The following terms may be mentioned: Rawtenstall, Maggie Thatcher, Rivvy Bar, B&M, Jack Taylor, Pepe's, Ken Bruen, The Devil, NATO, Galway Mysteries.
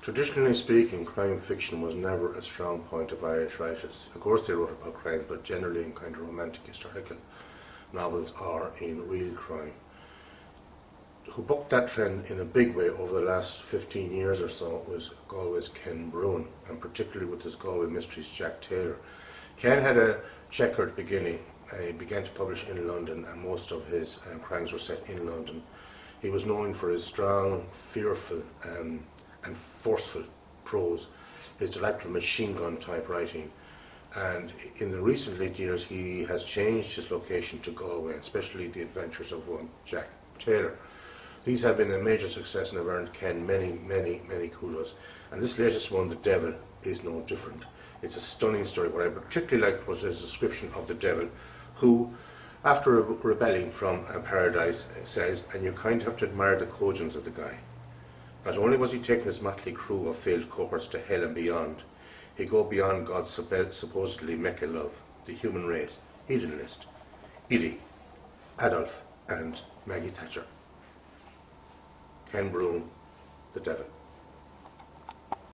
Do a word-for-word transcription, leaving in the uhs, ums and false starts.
Traditionally speaking, crime fiction was never a strong point of Irish writers. Of course they wrote about crime, but generally in kind of romantic historical novels or in real crime. Who bucked that trend in a big way over the last fifteen years or so was Galway's Ken Bruen, and particularly with his Galway Mysteries, Jack Taylor. Ken had a checkered beginning. Uh, he began to publish in London, and most of his uh, crimes were set in London. He was known for his strong, fearful um, and forceful prose, his delightful machine gun type writing. And in the recent late years he has changed his location to Galway, especially the adventures of one Jack Taylor. These have been a major success and have earned Ken many, many, many kudos. And this latest one, The Devil, is no different. It's a stunning story. What I particularly liked was his description of the devil, who, after re rebelling from uh, paradise, says, and you kind of have to admire the cogence of the guy. Not only was he taking his motley crew of failed cohorts to hell and beyond, he go beyond God's supposedly Mecca love, the human race, hedonist, Edie, Adolf and Maggie Thatcher. Ken Bruen, The Devil.